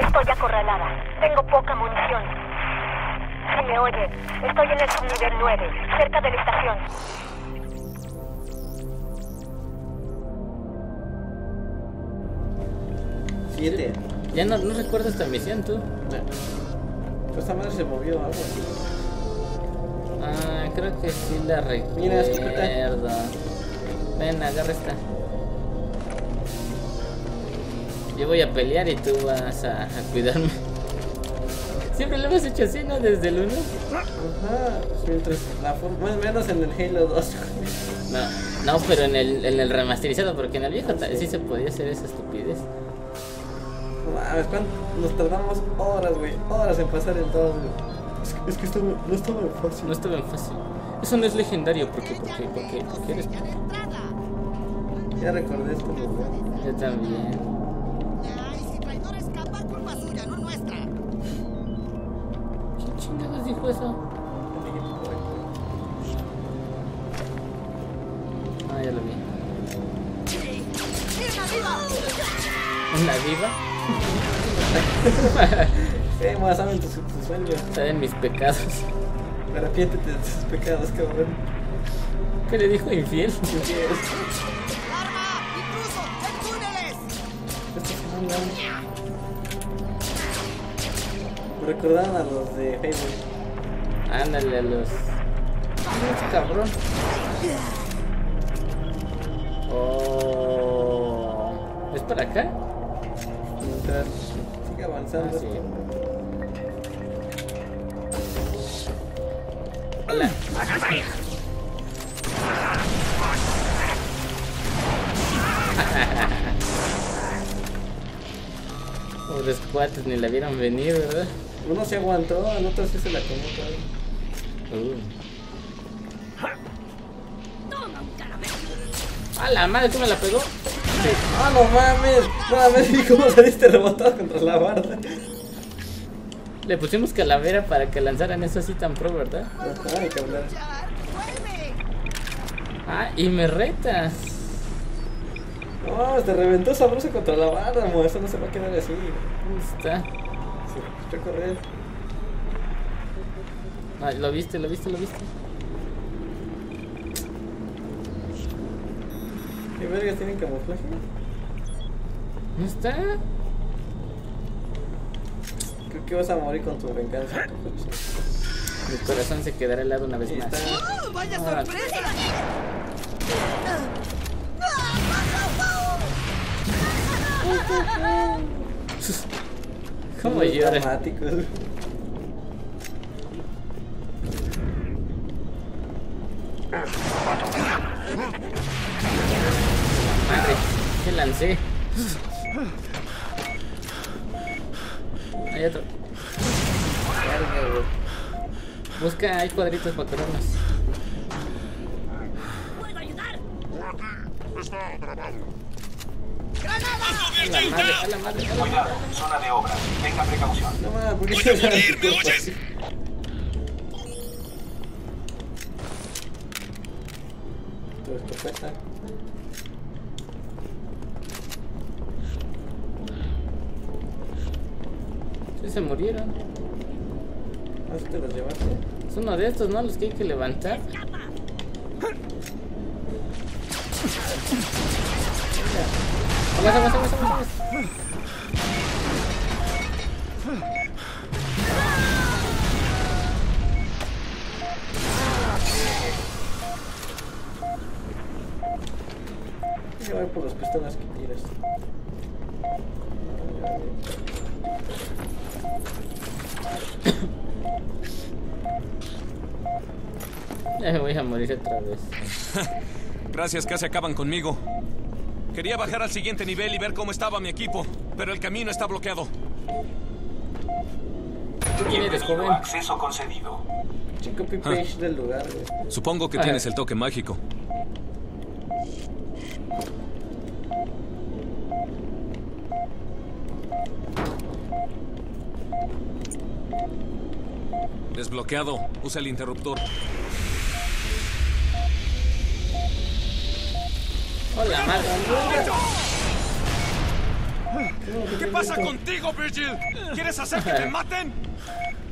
Estoy acorralada. Tengo poca munición. Si me oyen, estoy en el subnivel 9, cerca de la estación. Siete. Ya no recuerdo esta misión, tú. No. Esta madre se movió algo así. Ah, creo que sí la recuerdo. Mira, escopeta. Ven, agarra esta. Yo voy a pelear y tú vas a cuidarme. Siempre lo hemos hecho así, ¿no? Desde el 1. Ajá, mientras la forma, menos en el Halo 2. No, pero en el remasterizado, porque en el viejo sí se podía hacer esa estupidez. Mames, nos tardamos horas, güey, horas en pasar el 2, güey. Es que esto no estaba en fácil. No estaba en fácil. Eso no es legendario, porque eres... Ya recordé esto, güey. Yo también. ¿Qué dijo eso? Ah, ya lo vi. ¿Una viva? Sí, más saben tus sueños. Saben mis pecados. Arrepiéntete de tus pecados, cabrón. ¿Qué le dijo infiel? Infiel. ¡Arma! ¡Intruso! ¡En túneles! Esto es un gran... Recordaron a los de Facebook. Ándale a los... cabrón. Oh. ¿Es para acá? Mientras sigue avanzando. Ah, sí. Hola. Pobres cuates, ni la vieron venir, ¿verdad? Uno se aguantó, al otro sí se la comió. ¡A la madre! ¿Tú me la pegó? ¡Ah, sí. Oh, no mames! No mames, ¿cómo saliste rebotado contra la barda? Le pusimos calavera para que lanzaran eso así tan pro, ¿verdad? Ajá, hay que hablar. Ah, y me retas. No mames, te reventó sabroso contra la barda, amor. Eso no se va a quedar así. ¿Dónde está? Recorrer. Ah, lo viste. ¿Qué vergas tienen camuflaje? ¿No está? Creo que vas a morir con tu venganza. Mi corazón se quedará helado una vez más. ¡Oh, vaya sorpresa! ¿Cómo llora? Madre, ¿qué lancé? Hay otro. Busca, hay cuadritos para corrernos. ¿Puedo ayudar? Está grabado. ¡Granada! Cuidado, zona de obra. Tenga precaución. No mames, ¿por qué se van a hacer cosas? Todo esto cuesta. Sí, se murieron. Ah, ¿sí te los llevaste? Es uno de estos, ¿no? Los que hay que levantar. Vamos. Yo voy por las pistolas que tiras. Ya me voy a morir otra vez. Gracias, casi acaban conmigo. Quería bajar al siguiente nivel y ver cómo estaba mi equipo, pero el camino está bloqueado. Bienvenido, joven. Acceso concedido. Chico pipage del lugar, güey. Supongo que tienes el toque mágico. Desbloqueado. Usa el interruptor. Hola, madre. ¿Qué pasa contigo, Virgil? ¿Quieres hacer que te maten?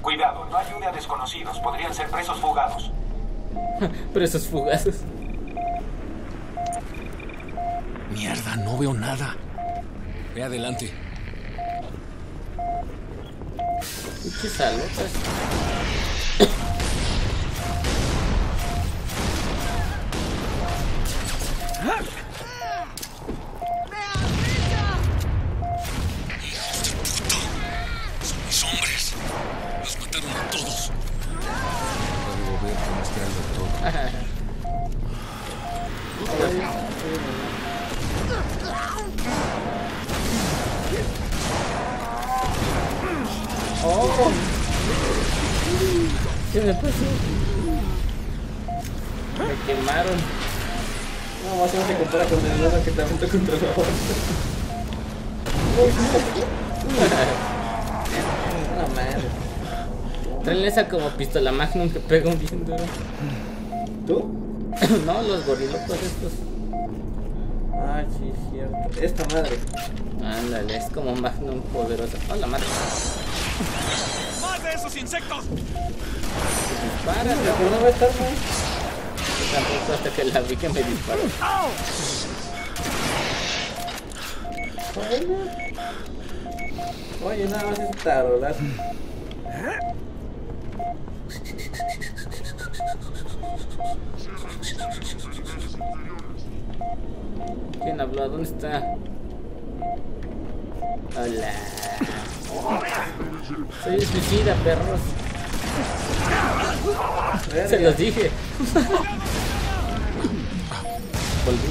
Cuidado, no ayude a desconocidos. Podrían ser presos fugados. Presos fugados. Mierda, no veo nada. Ve adelante. ¿Qué sale? ¿Qué me pasó? Me quemaron. No, más no se compara con el lado que te aventó contra la otra. No mames. Traen esa como pistola magnum que pega un bien duro. ¿Tú? No, los gorilocos estos. Ah, sí, cierto. Esta madre. Ándale, es como magnum poderosa. Oh, la madre. ¡Más de esos insectos! Dispara, pero no va a estar mal. Tampoco hasta que la vi que me disparó. Bueno. Oye, nada más es tarolazo. ¿Quién habló? ¿Dónde está? Hola. Soy un suicida, perros. Se los dije. Volví.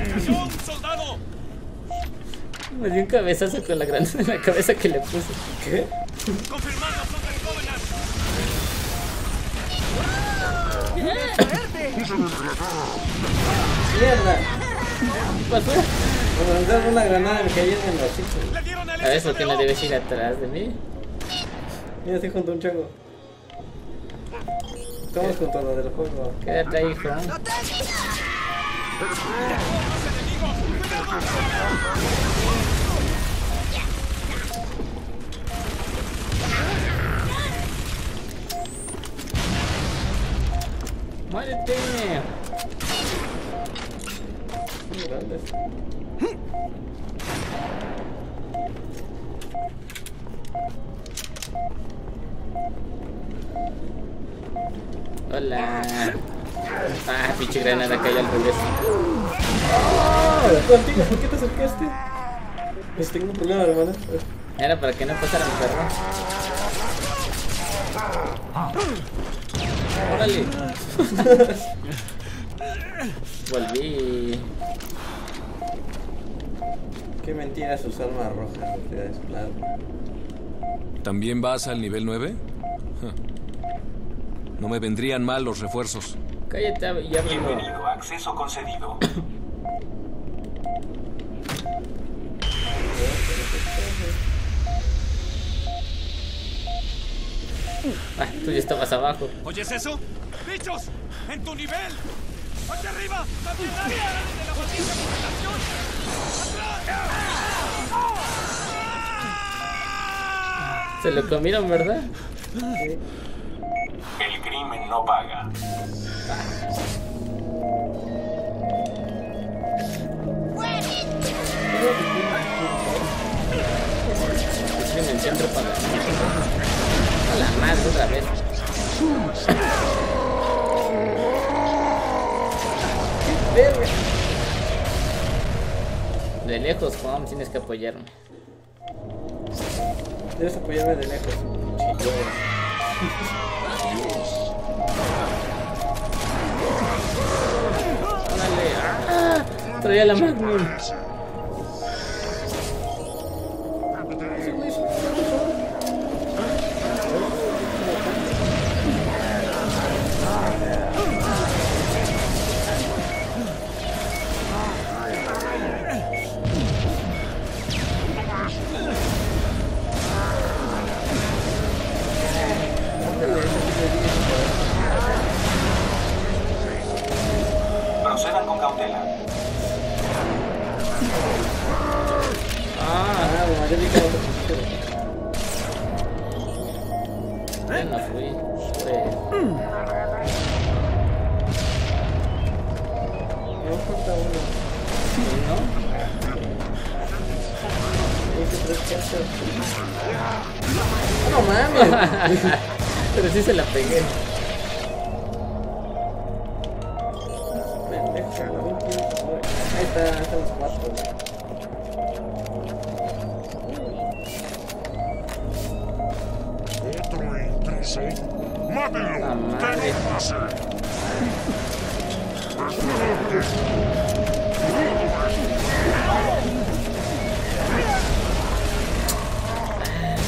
¡Soldado! Me dio un cabezazo con la grande en la cabeza que le puse. ¿Qué? Confirmado, sobre el Covenant. ¡Bien! ¡Mierda! ¿Qué pasó? Me mandaron una granada, me caí en los chicos. ¿Sabes por qué no debes ir atrás de mí? Mira, estoy junto a un chango. Estamos junto a lo del juego. Quédate ahí, Juan. ¡Muérete! Muy grandes. Hola. Ah, pinche granada, cae al revés. ¡Oh! Contigo, ¿por qué te acercaste? Pues tengo un problema, hermano. Era para que no pasara mi perro. ¡Órale! Volví. Qué mentira sus armas rojas. ¿También vas al nivel 9? No me vendrían mal los refuerzos. Cállate y háblame. Bienvenido, acceso concedido. Ah, tú ya estabas abajo. ¿Oyes eso? ¡Bichos! ¡En tu nivel! ¡Hacia arriba! ¡También área! ¡De la maldita población! ¡Atrás! Se lo comieron, ¿verdad? Sí. El crimen no paga. Estoy en el centro para... A la madre otra vez. ¡Qué feo! De lejos, Juan, tienes que apoyarme. Debes apoyarme de lejos. Chillos. Dale. ¡Ah! Traía la Magnum. Pero sí se la pegué. Ahí está, están los cuatro. Otro intruso. ¡Mátenlo! ¡Ah, madre!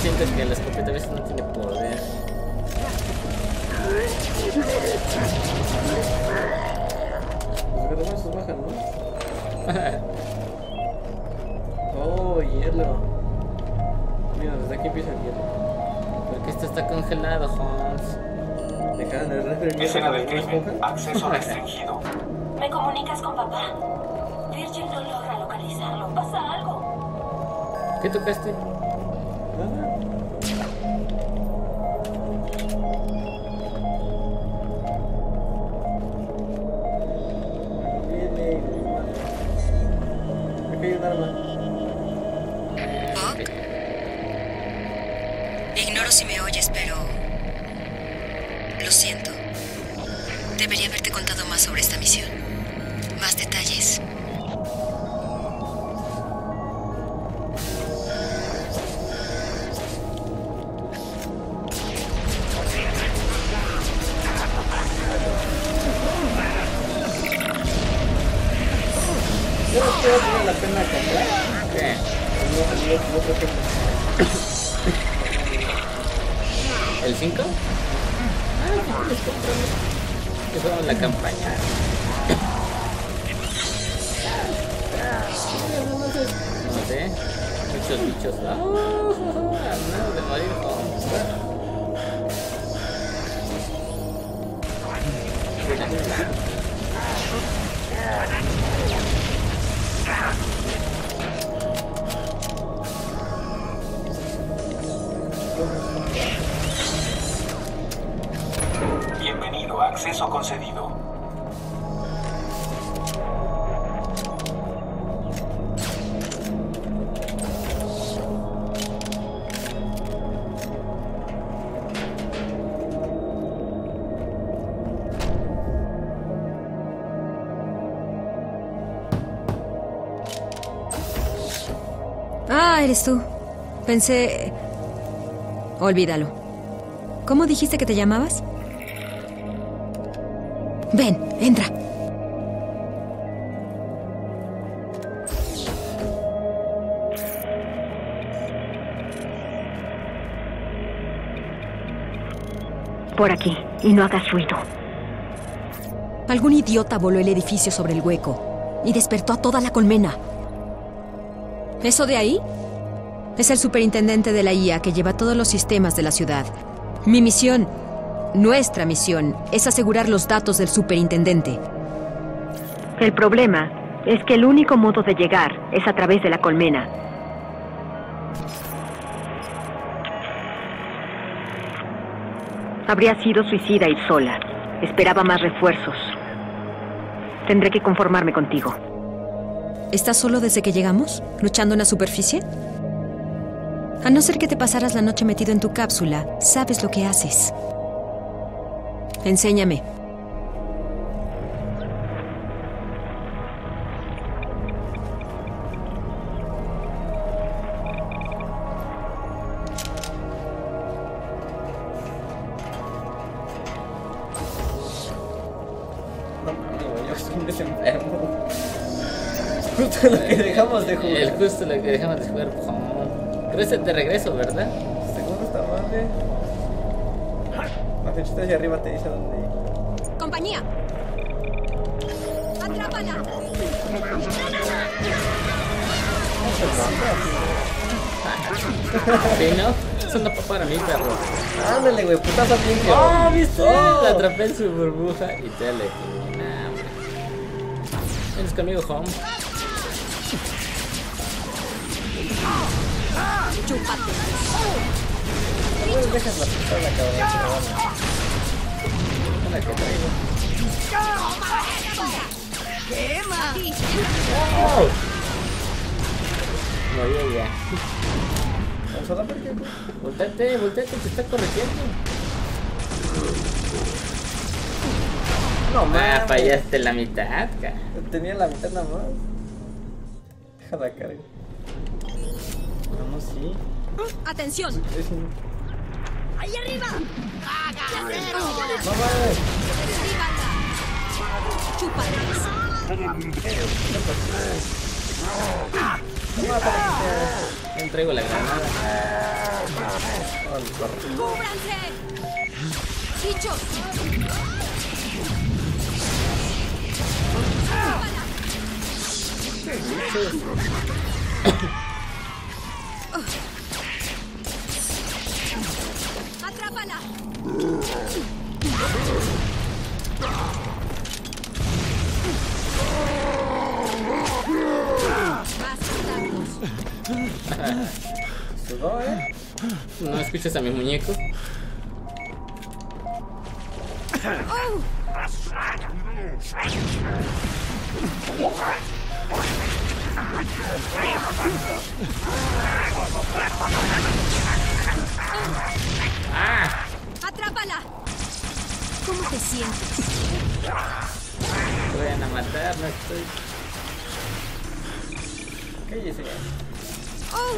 Siento que la escopeta a veces no tiene poder. Los garbanzos bajan, ¿no? Oh, hielo. Mira, desde aquí empieza el hielo. Porque esto está congelado, Hans. Dejaron de ver el hielo. Escena del crimen. Acceso restringido. ¿Me comunicas con papá? Virgil no logra localizarlo. ¿Pasa algo? ¿Qué tocaste? Nada. Ignoro si me oyes, pero... Lo siento. Debería haberte contado más sobre esta misión. Más detalles. ¿El 5? Ah, pues compramos. Que fueron la campaña. No sé. Muchos bichos. Ah, no, de morir. Bienvenido a acceso concedido. Ah, eres tú. Pensé... Olvídalo. ¿Cómo dijiste que te llamabas? Ven, entra. Por aquí, y no hagas ruido. Algún idiota voló el edificio sobre el hueco y despertó a toda la colmena. ¿Eso de ahí? Es el superintendente de la IA que lleva todos los sistemas de la ciudad. Mi misión, nuestra misión, es asegurar los datos del superintendente. El problema es que el único modo de llegar es a través de la colmena. Habría sido suicida ir sola. Esperaba más refuerzos. Tendré que conformarme contigo. ¿Estás solo desde que llegamos? ¿Luchando en la superficie? A no ser que te pasaras la noche metido en tu cápsula, sabes lo que haces. Enséñame. hombres enfermos. Justo lo que dejamos de jugar. Justo lo que dejamos de jugar. Creo que es de regreso, ¿verdad? Según esta madre. La flechita hacia arriba te dice dónde ir. ¡Compañía! ¡Atrápala! ¿Sí, no? Eso no fue para mí, perro. Ándale, güey, putazo bien que... ¡Ah, viste! La atrapé en su burbuja y te le... Vienes conmigo, home. Chúpate. No les dejas la pistola, cabrón. Una que traigo. ¡Quema! ¡Oh! No, ya. Vamos a la verga. Voltate, voltate, te está corrigiendo. No, mames. Fallaste la mitad, cara. Tenía la mitad nada más. Deja la carga. Vamos, sí. ¡Atención! Sí. ¡Ahí arriba! ¡Haga! ¡No mames! ¡Chúpales! No entrego la granada. ¡Cúbranse! ¡Chichos! ¡Atrápala! ¿No escuchas a mi muñeco? ¡Ah! ¡Atrápala! ¿Cómo te sientes? Te vayan a matar, no estoy. Cállese. ¡Oh!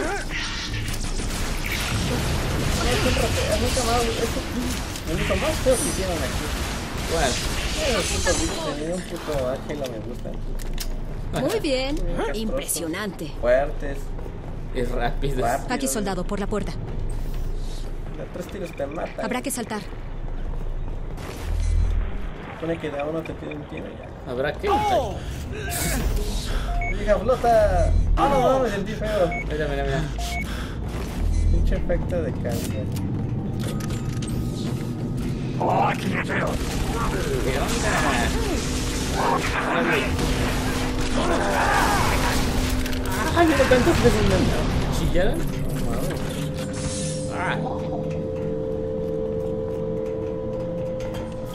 Nunca más creo que hicieron aquí. ¿Cuál? Tenía un puto ágil, me gusta. Muy bien, impresionante. Fuertes y rápidos. Aquí, soldado, por la puerta. De tres tiros te mata. Habrá que saltar. Supone que de a uno te pide un tiro ya. Habrá que saltar. ¡Oh! ¡Llega flota! ¡Ah, no, no! Me sentí feo. Mira, mira, mira. Mucho efecto de cambio. ¡Oh, aquí me veo! ¿Qué onda? ¡Ay, mira cuántas veces me han chillado!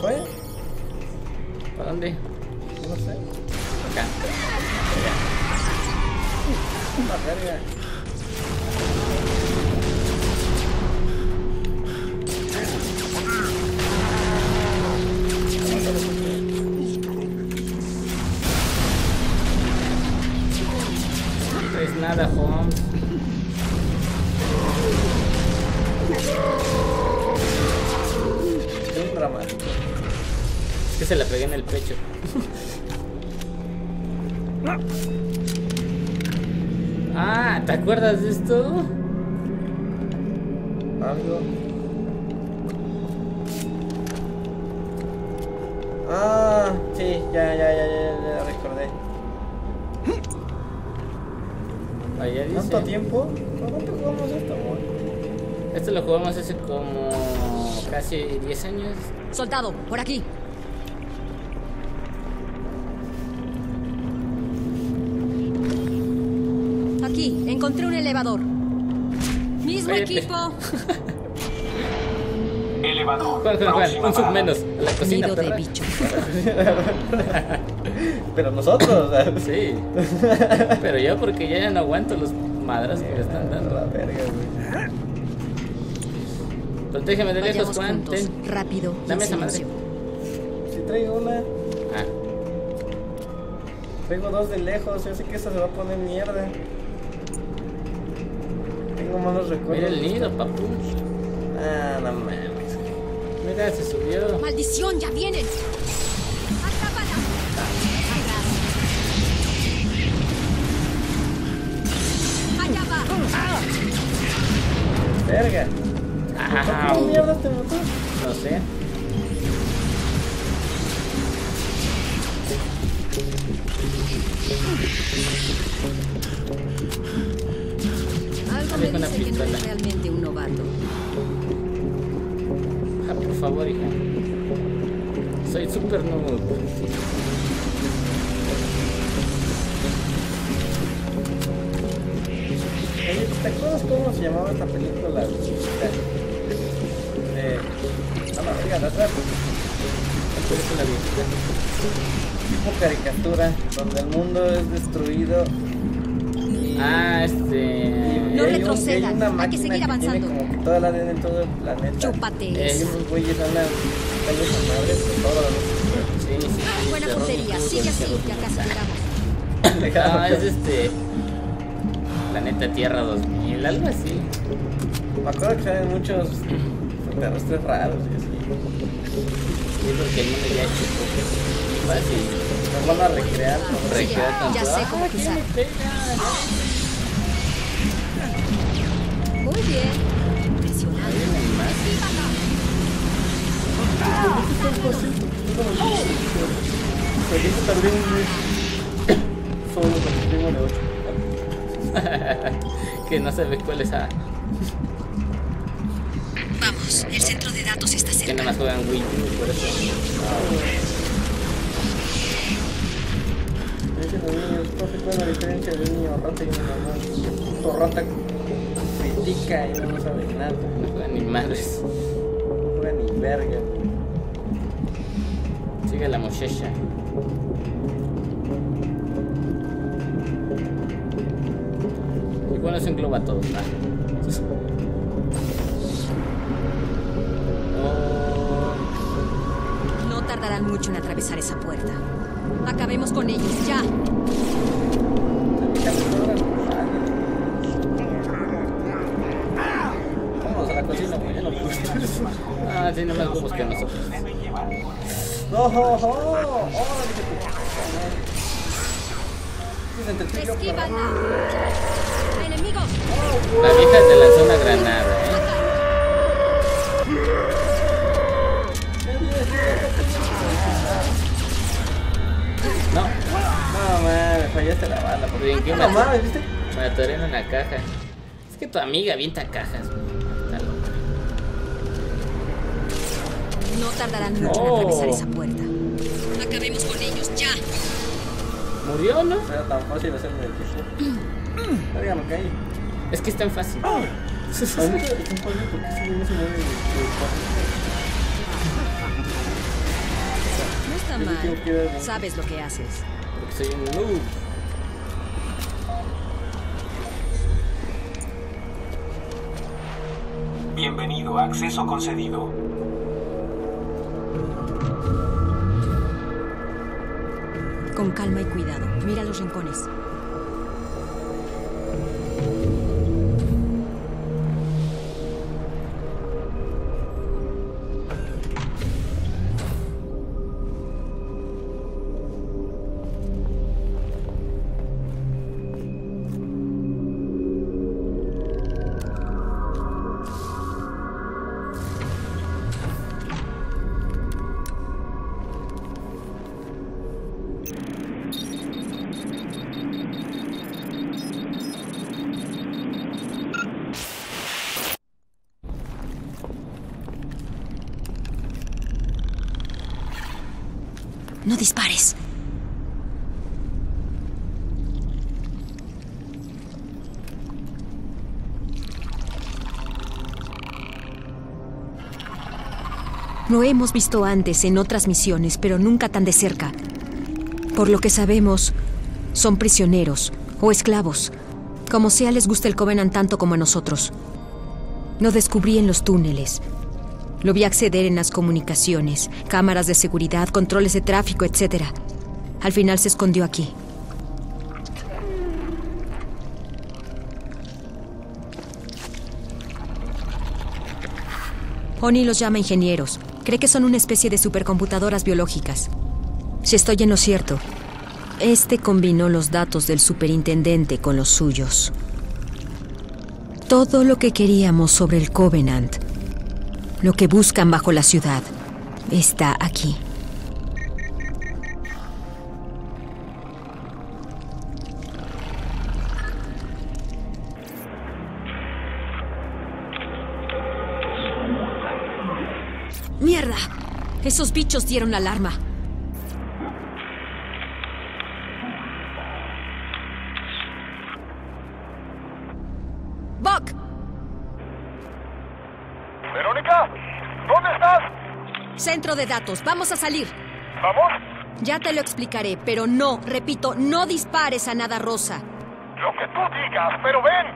¿Fue? ¿Para dónde? No sé. Acá. La verga. Nada, Juan. Es un dramático. Es que se la pegué en el pecho. Ah, ¿te acuerdas de esto? Algo. Ah, sí, ya recordé. Allá dice... ¿Cuánto tiempo? ¿Cuánto jugamos esto, amor? Esto lo jugamos hace como... casi 10 años. Soldado, por aquí. Aquí, encontré un elevador. Mismo equipo. Elevador. Juan, un sub menos. A la cocina, nido de bicho. Pero nosotros, ¿sabes? Sí. Pero yo porque ya no aguanto los madras que me están dando. La verga, güey. Protégeme de lejos, Juan. Rápido. Dame esa madre. Si traigo una. Ah. Traigo dos de lejos. Yo sé que esta se va a poner mierda. Tengo malos recuerdos. Mira el nido, papu. Ah, no mames. Mira, se subió. Maldición, ya vienen. Atrápala. Verga. ¿Por qué mierda te mató? No sé. Algo me dice que no es realmente un novato. Ah, por favor, hija. Soy súper noob. ¿Te acuerdas cómo se llamaba esta película? La barriga de atrás. La viejita. Tipo caricatura, donde el mundo es destruido. Ah, No retrocedan, hay que seguir avanzando. Que como que toda la de todo el planeta. Chúpate. Hay unos güeyes andan calles amables de todo. Sí, sí. Buena puntería, sigue así, ya casi llegamos. No, es Planeta Tierra 2000, algo así. Me acuerdo que salen muchos extraterrestres raros y así. Yo creo que el mundo ya es chico. Fácil. Nos van a recrear. Nos recrear tanto. Ya sé cómo cruzar. Muy bien. Impresionante. Pero yo también solo con primo de 8. Que no sabes cuál es. Vamos, el centro de datos está cerca. Que nada más juegan Wii por eso. Dicen los niños, no se puede la diferencia de un niño rata y una mamá. Puto rata critica y no sabe nada. No juegan ni madres. No juegan ni verga. Sigue la muchacha. Bueno, eso engloba todo, ¿verdad? No tardarán mucho en atravesar esa puerta. Acabemos con ellos, ya. Vamos a la cocina, güey, ya no me gusta. Ah, sí, no más bobos que nosotros. ¡Oh! ¡Esquívala! La vieja te lanzó una granada, No, mames, fallaste la bala. ¿En qué mames, viste? Me atoré en una caja. Es que tu amiga avienta cajas. No tardarán mucho en atravesar esa puerta. Acabemos con ellos, ya. ¿Murió, no? Era tan fácil hacerme el piso. Verga, lo que hay. Es que es tan fácil. Es tan fácil porque se me hace muy fácil. No está mal. Sabes lo que haces. Porque soy un noob. Bienvenido a acceso concedido. Con calma y cuidado. Mira los rincones. No dispares. Lo hemos visto antes en otras misiones, pero nunca tan de cerca. Por lo que sabemos, son prisioneros o esclavos. Como sea, les gusta el Covenant tanto como a nosotros. Lo descubrí en los túneles. Lo vi acceder en las comunicaciones, cámaras de seguridad, controles de tráfico, etc. Al final se escondió aquí. Oni los llama ingenieros. Cree que son una especie de supercomputadoras biológicas. Si estoy en lo cierto, combinó los datos del superintendente con los suyos. todo lo que queríamos sobre el Covenant. Lo que buscan bajo la ciudad está aquí. ¡Mierda! Esos bichos dieron la alarma. ¡Buck! ¿Verónica? ¿Dónde estás? Centro de datos. Vamos a salir. ¿Vamos? Ya te lo explicaré, pero no, repito, no dispares a nada, Rosa. Lo que tú digas, pero ven.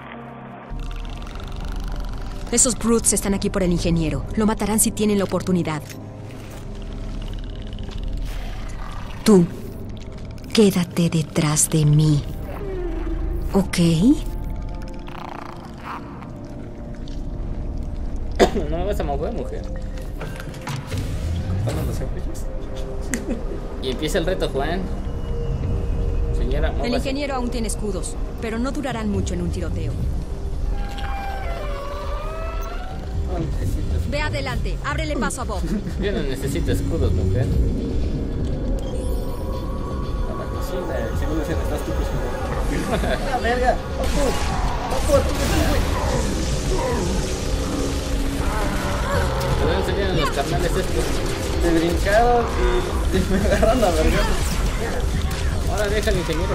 Esos brutes están aquí por el ingeniero. Lo matarán si tienen la oportunidad. Tú, quédate detrás de mí. ¿Ok? No me vas a mover, mujer. Y empieza el reto, Juan. Señora, móvase. El ingeniero aún tiene escudos, pero no durarán mucho en un tiroteo. No. Ve adelante, ábrele paso a Bob. Yo no necesito escudos, mujer. La verga. Te voy a enseñar en los carnales estos. Te brincaron y me agarraron la verga. Ahora deja al ingeniero.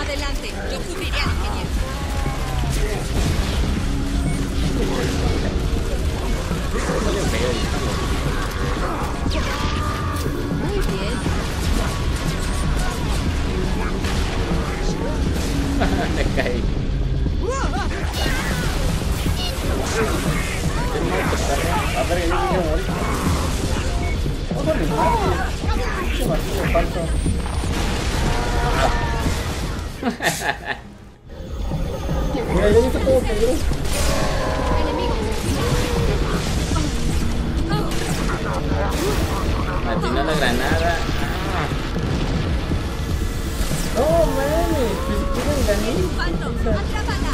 Adelante, yo cubriré al ingeniero. Muy bien. Me caí. Atinó la granada. ¡No, mames! ¡Atrápala!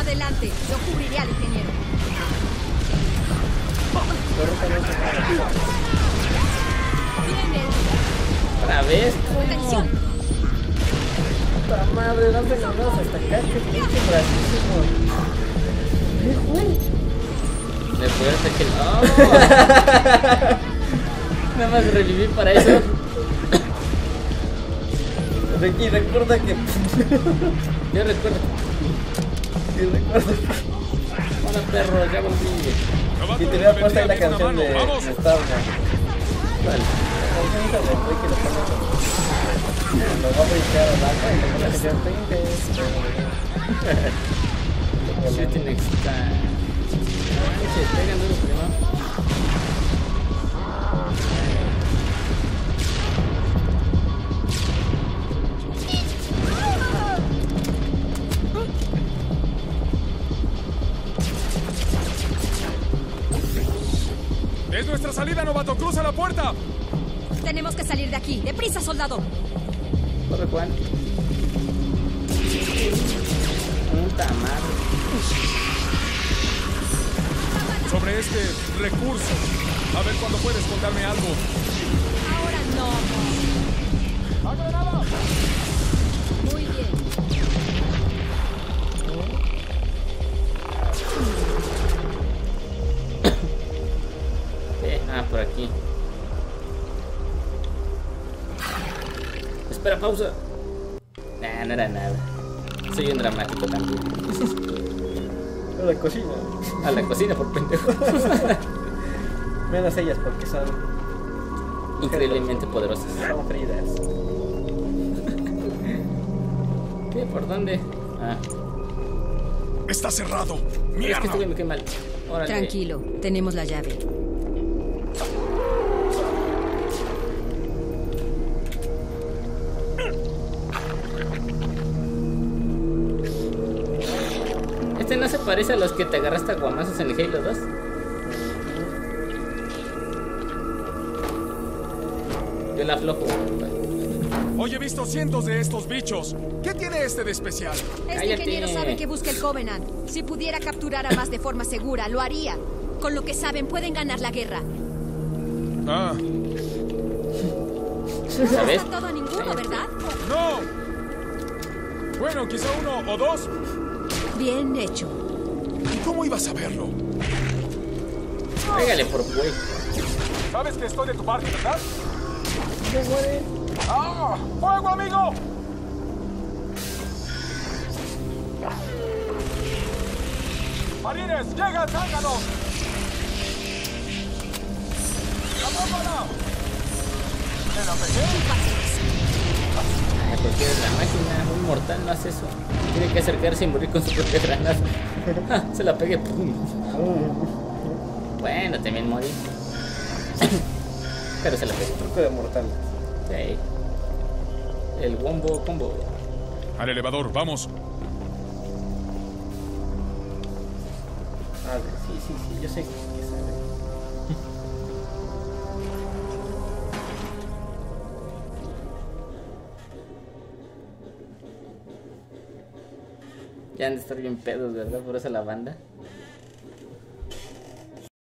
Adelante, yo cubriré al ingeniero. ¡Otra vez! ¡Atención! ¡Puta madre! ¡No te ganamos hasta acá! ¡Qué pinche bravísimo! De fuerza que no. Nada más reviví para eso. Y recuerda que. Yo recuerdo. Y recuerdo. Hola perro, ya volví. Y te voy a puesto ahí la canción de Star Wars. Vale. La canción de que lo pongo. Lo va a brincar a vaca y le va a hacer 20. Shooting next time. Se pegan duro, prima. Es nuestra salida, novato. Cruza la puerta. Tenemos que salir de aquí. Deprisa, soldado. Corre, Juan. Puta madre. Sobre este recurso. A ver cuándo puedes contarme algo. Ahora no. ¡A granada! Muy bien. Por aquí. Espera, pausa. Nah, no era nada. Soy un dramático también. A la cocina. A la cocina, por pendejo. Menos ellas, porque son increíblemente poderosas. Son frías. ¿Qué? ¿Por dónde? Ah. Está cerrado. Mierda. Es que estoy viendo que mal. Órale. Tranquilo, tenemos la llave. Parece a los que te agarraste a guamazos en el Halo 2. Yo la aflojo. Hoy he visto cientos de estos bichos. ¿Qué tiene este de especial? Este ingeniero sabe que busca el Covenant. Si pudiera capturar a más de forma segura, lo haría. Con lo que saben, pueden ganar la guerra. Ah. No ha matado a ninguno, ¿verdad? ¡No! Bueno, quizá uno o dos. Bien hecho. ¿Y cómo iba a saberlo? Pégale por güey. Sabes que estoy de tu parte, ¿verdad? ¿Qué güey? ¡Ah! ¡Fuego, amigo! ¡Marines, llegan, sácanos! ¡La bomba! ¿En la pequeña? Porque la máquina, un mortal no hace eso. Tiene que acercarse y morir con su propia granada. Se la pegue, pum. Bueno, también morí. Pero se la pegue. Truco de mortal. Okay. El wombo combo. Al elevador, vamos. A ver, sí, yo sé que sabe. Ya han de estar bien pedos, ¿verdad? Por esa la banda.